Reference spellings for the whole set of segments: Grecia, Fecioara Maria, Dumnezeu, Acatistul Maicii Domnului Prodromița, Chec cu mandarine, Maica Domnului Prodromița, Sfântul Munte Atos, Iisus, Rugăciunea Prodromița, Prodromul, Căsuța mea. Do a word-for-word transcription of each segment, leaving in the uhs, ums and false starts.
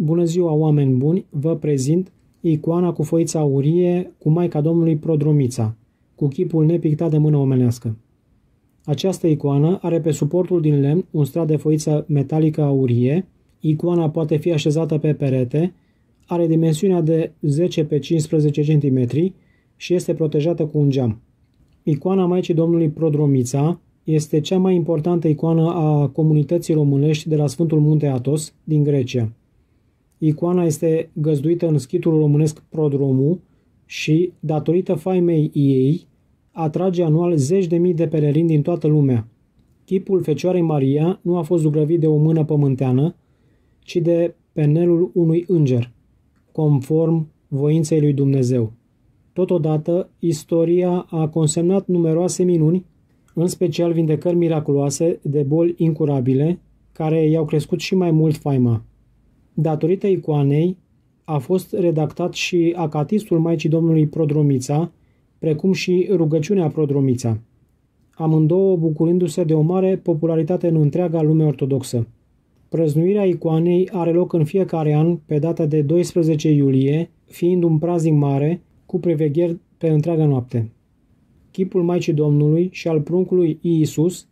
Bună ziua, oameni buni! Vă prezint icoana cu foița aurie cu Maica Domnului Prodromița, cu chipul nepictat de mână omenească. Această icoană are pe suportul din lemn un strat de foiță metalică aurie, icoana poate fi așezată pe perete, are dimensiunea de zece pe cincisprezece centimetri și este protejată cu un geam. Icoana Maicii Domnului Prodromița este cea mai importantă icoană a comunității românești de la Sfântul Munte Atos, din Grecia. Icoana este găzduită în schitul românesc Prodromu și, datorită faimei ei, atrage anual zeci de mii de pelerini din toată lumea. Chipul Fecioarei Maria nu a fost zugrăvit de o mână pământeană, ci de penelul unui înger, conform voinței lui Dumnezeu. Totodată, istoria a consemnat numeroase minuni, în special vindecări miraculoase de boli incurabile, care i-au crescut și mai mult faima. Datorită icoanei, a fost redactat și Acatistul Maicii Domnului Prodromița, precum și Rugăciunea Prodromița, amândouă bucurându-se de o mare popularitate în întreaga lume ortodoxă. Prăznuirea icoanei are loc în fiecare an pe data de doisprezece iulie, fiind un praznic mare, cu prevegheri pe întreaga noapte. Chipul Maicii Domnului și al pruncului Iisus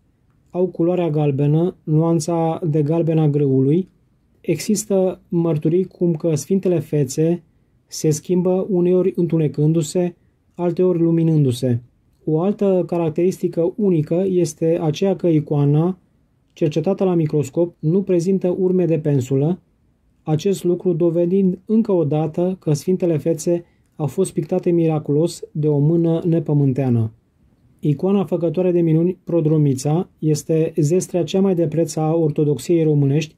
au culoarea galbenă, nuanța de galben a grâului. Există mărturii cum că Sfintele Fețe se schimbă uneori întunecându-se, alteori luminându-se. O altă caracteristică unică este aceea că icoana, cercetată la microscop, nu prezintă urme de pensulă, acest lucru dovedind încă o dată că Sfintele Fețe au fost pictate miraculos de o mână nepământeană. Icoana făcătoare de minuni, Prodromița, este zestrea cea mai de preț a ortodoxiei românești,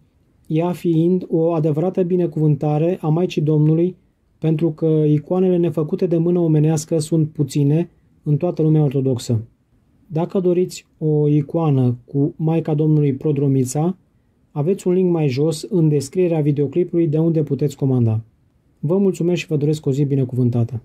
ea fiind o adevărată binecuvântare a Maicii Domnului, pentru că icoanele nefăcute de mână omenească sunt puține în toată lumea ortodoxă. Dacă doriți o icoană cu Maica Domnului Prodromița, aveți un link mai jos în descrierea videoclipului de unde puteți comanda. Vă mulțumesc și vă doresc o zi binecuvântată!